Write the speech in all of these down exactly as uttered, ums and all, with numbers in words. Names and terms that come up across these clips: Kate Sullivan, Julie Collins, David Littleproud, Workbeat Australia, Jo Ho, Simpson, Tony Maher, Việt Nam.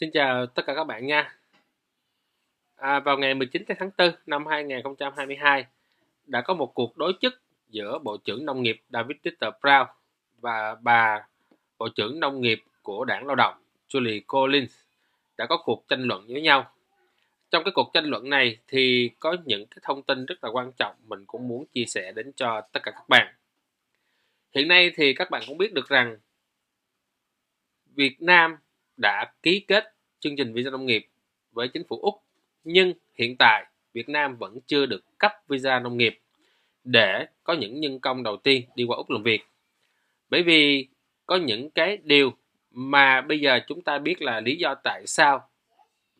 Xin chào tất cả các bạn nha. À, vào ngày mười chín tháng tư năm hai nghìn không trăm hai mươi hai đã có một cuộc đối chức giữa Bộ trưởng Nông nghiệp David Littleproud và bà Bộ trưởng Nông nghiệp của Đảng Lao động Julie Collins đã có cuộc tranh luận với nhau. Trong cái cuộc tranh luận này thì có những cái thông tin rất là quan trọng mình cũng muốn chia sẻ đến cho tất cả các bạn. Hiện nay thì các bạn cũng biết được rằng Việt Nam đã ký kết chương trình visa nông nghiệp với chính phủ Úc, nhưng hiện tại Việt Nam vẫn chưa được cấp visa nông nghiệp để có những nhân công đầu tiên đi qua Úc làm việc. Bởi vì có những cái điều mà bây giờ chúng ta biết là lý do tại sao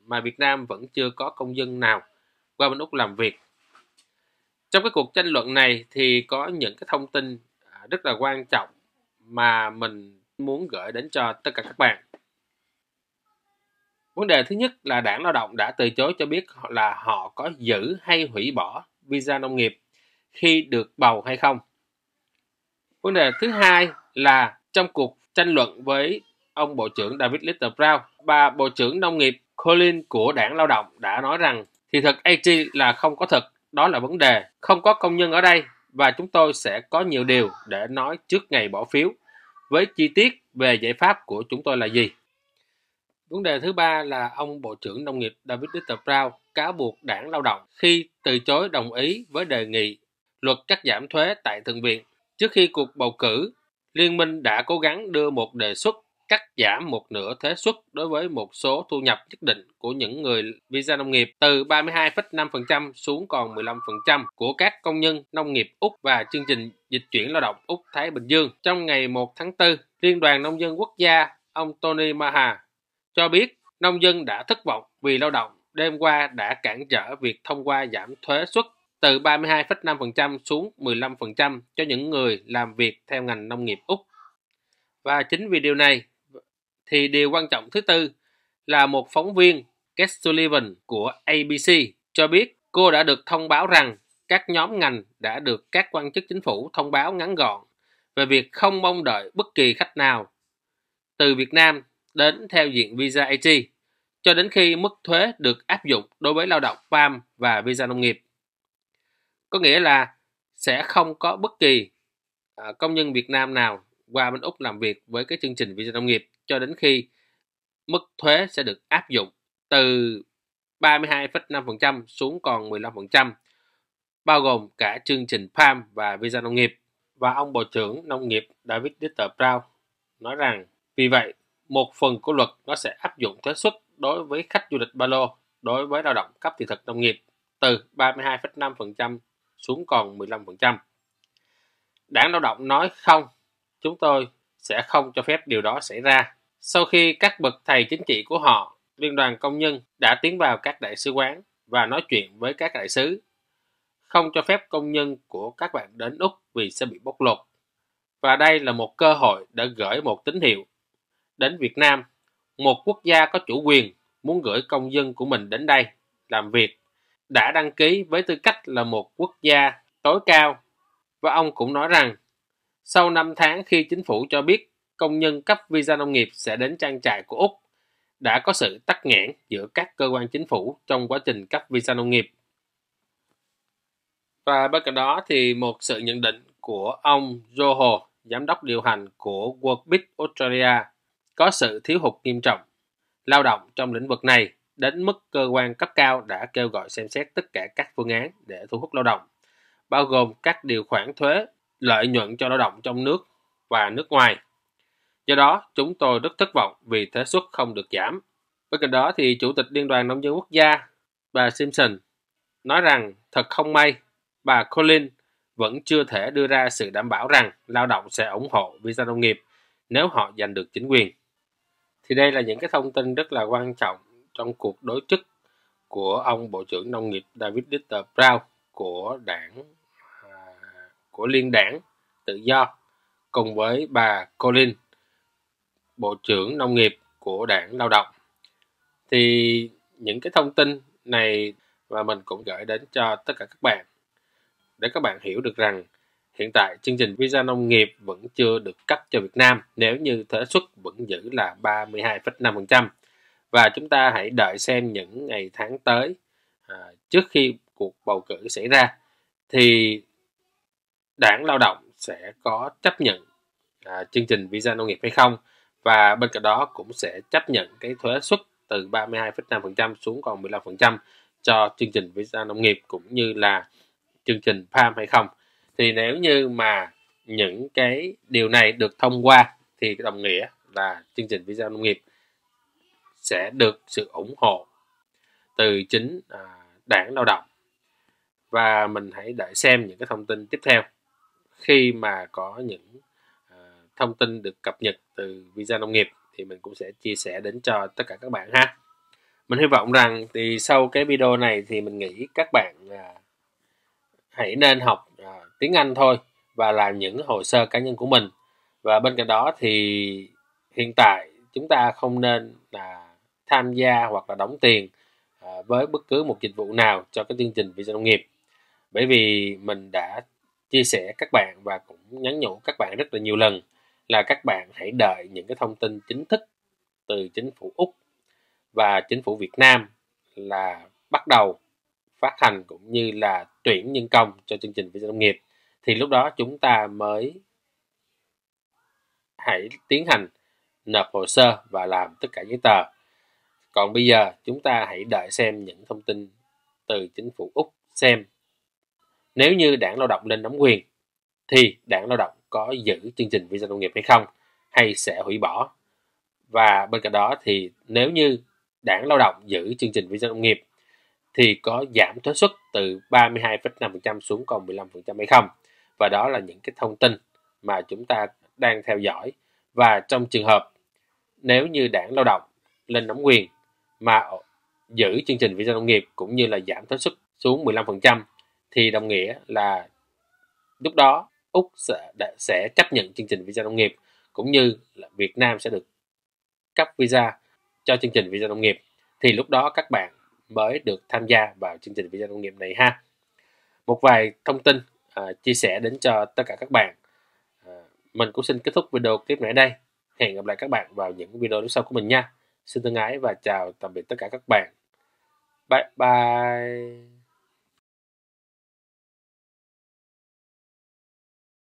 mà Việt Nam vẫn chưa có công dân nào qua bên Úc làm việc. Trong cái cuộc tranh luận này thì có những cái thông tin rất là quan trọng mà mình muốn gửi đến cho tất cả các bạn. Vấn đề thứ nhất là Đảng Lao động đã từ chối cho biết là họ có giữ hay hủy bỏ visa nông nghiệp khi được bầu hay không. Vấn đề thứ hai là trong cuộc tranh luận với ông Bộ trưởng David Littleproud, bà Bộ trưởng Nông nghiệp Collins của Đảng Lao động đã nói rằng thì thực a giê là không có thực, đó là vấn đề, không có công nhân ở đây và chúng tôi sẽ có nhiều điều để nói trước ngày bỏ phiếu với chi tiết về giải pháp của chúng tôi là gì. Vấn đề thứ ba là ông Bộ trưởng Nông nghiệp David Littleproud cáo buộc Đảng Lao động khi từ chối đồng ý với đề nghị luật cắt giảm thuế tại Thượng viện. Trước khi cuộc bầu cử, Liên minh đã cố gắng đưa một đề xuất cắt giảm một nửa thuế suất đối với một số thu nhập nhất định của những người visa nông nghiệp từ ba mươi hai phẩy năm phần trăm xuống còn mười lăm phần trăm của các công nhân nông nghiệp Úc và chương trình dịch chuyển lao động Úc-Thái Bình Dương. Trong ngày một tháng tư, Liên đoàn Nông dân Quốc gia, ông Tony Maher cho biết nông dân đã thất vọng vì lao động đêm qua đã cản trở việc thông qua giảm thuế suất từ ba mươi hai phẩy năm phần trăm xuống mười lăm phần trăm cho những người làm việc theo ngành nông nghiệp Úc. Và chính vì điều này thì điều quan trọng thứ tư là một phóng viên Kate Sullivan của a bê xê cho biết cô đã được thông báo rằng các nhóm ngành đã được các quan chức chính phủ thông báo ngắn gọn về việc không mong đợi bất kỳ khách nào từ Việt Nam đến theo diện visa a giê cho đến khi mức thuế được áp dụng đối với lao động farm và visa nông nghiệp. Có nghĩa là sẽ không có bất kỳ công nhân Việt Nam nào qua bên Úc làm việc với cái chương trình visa nông nghiệp cho đến khi mức thuế sẽ được áp dụng từ ba mươi hai phẩy năm phần trăm xuống còn mười lăm phần trăm, bao gồm cả chương trình farm và visa nông nghiệp. Và ông Bộ trưởng Nông nghiệp David Littleproud nói rằng vì vậy một phần của luật nó sẽ áp dụng thuế suất đối với khách du lịch ba lô đối với lao động cấp thị thực nông nghiệp từ ba mươi hai phẩy năm phần trăm xuống còn mười lăm phần trăm. Đảng Lao động nói không, chúng tôi sẽ không cho phép điều đó xảy ra. Sau khi các bậc thầy chính trị của họ, Liên đoàn Công nhân đã tiến vào các đại sứ quán và nói chuyện với các đại sứ, không cho phép công nhân của các bạn đến Úc vì sẽ bị bóc lột. Và đây là một cơ hội để gửi một tín hiệu đến Việt Nam, một quốc gia có chủ quyền muốn gửi công dân của mình đến đây làm việc, đã đăng ký với tư cách là một quốc gia tối cao. Và ông cũng nói rằng sau năm tháng khi chính phủ cho biết công nhân cấp visa nông nghiệp sẽ đến trang trại của Úc, đã có sự tắc nghẽn giữa các cơ quan chính phủ trong quá trình cấp visa nông nghiệp. Và bên cạnh đó thì một sự nhận định của ông Jo Ho, giám đốc điều hành của Workbeat Australia, có sự thiếu hụt nghiêm trọng lao động trong lĩnh vực này đến mức cơ quan cấp cao đã kêu gọi xem xét tất cả các phương án để thu hút lao động, bao gồm các điều khoản thuế, lợi nhuận cho lao động trong nước và nước ngoài. Do đó, chúng tôi rất thất vọng vì thuế suất không được giảm. Bên cạnh đó thì Chủ tịch Liên đoàn Nông dân Quốc gia, bà Simpson, nói rằng thật không may, bà Collins vẫn chưa thể đưa ra sự đảm bảo rằng lao động sẽ ủng hộ visa nông nghiệp nếu họ giành được chính quyền. Thì đây là những cái thông tin rất là quan trọng trong cuộc đối chức của ông Bộ trưởng Nông nghiệp David Littleproud của đảng của Liên đảng Tự do cùng với bà Collins, Bộ trưởng Nông nghiệp của Đảng Lao động. Thì những cái thông tin này mà mình cũng gửi đến cho tất cả các bạn để các bạn hiểu được rằng hiện tại chương trình visa nông nghiệp vẫn chưa được cấp cho Việt Nam nếu như thuế suất vẫn giữ là ba mươi hai phẩy năm phần trăm Và chúng ta hãy đợi xem những ngày tháng tới, à, trước khi cuộc bầu cử xảy ra, thì đảng lao động sẽ có chấp nhận à, chương trình visa nông nghiệp hay không. Và bên cạnh đó cũng sẽ chấp nhận cái thuế suất từ ba mươi hai phẩy năm phần trăm xuống còn mười lăm phần trăm cho chương trình visa nông nghiệp cũng như là chương trình Farm hay không. Thì nếu như mà những cái điều này được thông qua thì đồng nghĩa là chương trình visa nông nghiệp sẽ được sự ủng hộ từ chính à, đảng lao động. Và mình hãy đợi xem những cái thông tin tiếp theo khi mà có những à, thông tin được cập nhật từ visa nông nghiệp thì mình cũng sẽ chia sẻ đến cho tất cả các bạn ha. Mình hy vọng rằng thì sau cái video này thì mình nghĩ các bạn à, hãy nên học à, tiếng Anh thôi và làm những hồ sơ cá nhân của mình. Và bên cạnh đó thì hiện tại chúng ta không nên là tham gia hoặc là đóng tiền với bất cứ một dịch vụ nào cho cái chương trình visa nông nghiệp, bởi vì mình đã chia sẻ các bạn và cũng nhắn nhủ các bạn rất là nhiều lần là các bạn hãy đợi những cái thông tin chính thức từ chính phủ Úc và chính phủ Việt Nam là bắt đầu phát hành cũng như là tuyển nhân công cho chương trình visa nông nghiệp, thì lúc đó chúng ta mới hãy tiến hành nộp hồ sơ và làm tất cả giấy tờ. Còn bây giờ chúng ta hãy đợi xem những thông tin từ chính phủ Úc xem nếu như đảng lao động lên nắm quyền thì đảng lao động có giữ chương trình visa nông nghiệp hay không, hay sẽ hủy bỏ. Và bên cạnh đó thì nếu như đảng lao động giữ chương trình visa nông nghiệp thì có giảm thuế suất từ ba mươi hai phẩy năm phần trăm xuống còn mười lăm phần trăm hay không. Và đó là những cái thông tin mà chúng ta đang theo dõi. Và trong trường hợp nếu như đảng lao động lên nắm quyền mà giữ chương trình visa nông nghiệp cũng như là giảm thuế suất xuống mười lăm phần trăm thì đồng nghĩa là lúc đó Úc sẽ, sẽ chấp nhận chương trình visa nông nghiệp cũng như là Việt Nam sẽ được cấp visa cho chương trình visa nông nghiệp, thì lúc đó các bạn mới được tham gia vào chương trình visa nông nghiệp này ha. Một vài thông tin à, chia sẻ đến cho tất cả các bạn. À, mình cũng xin kết thúc video clip này ở đây. Hẹn gặp lại các bạn vào những video tiếp sau của mình nha. Xin thân ái và chào tạm biệt tất cả các bạn. Bye bye.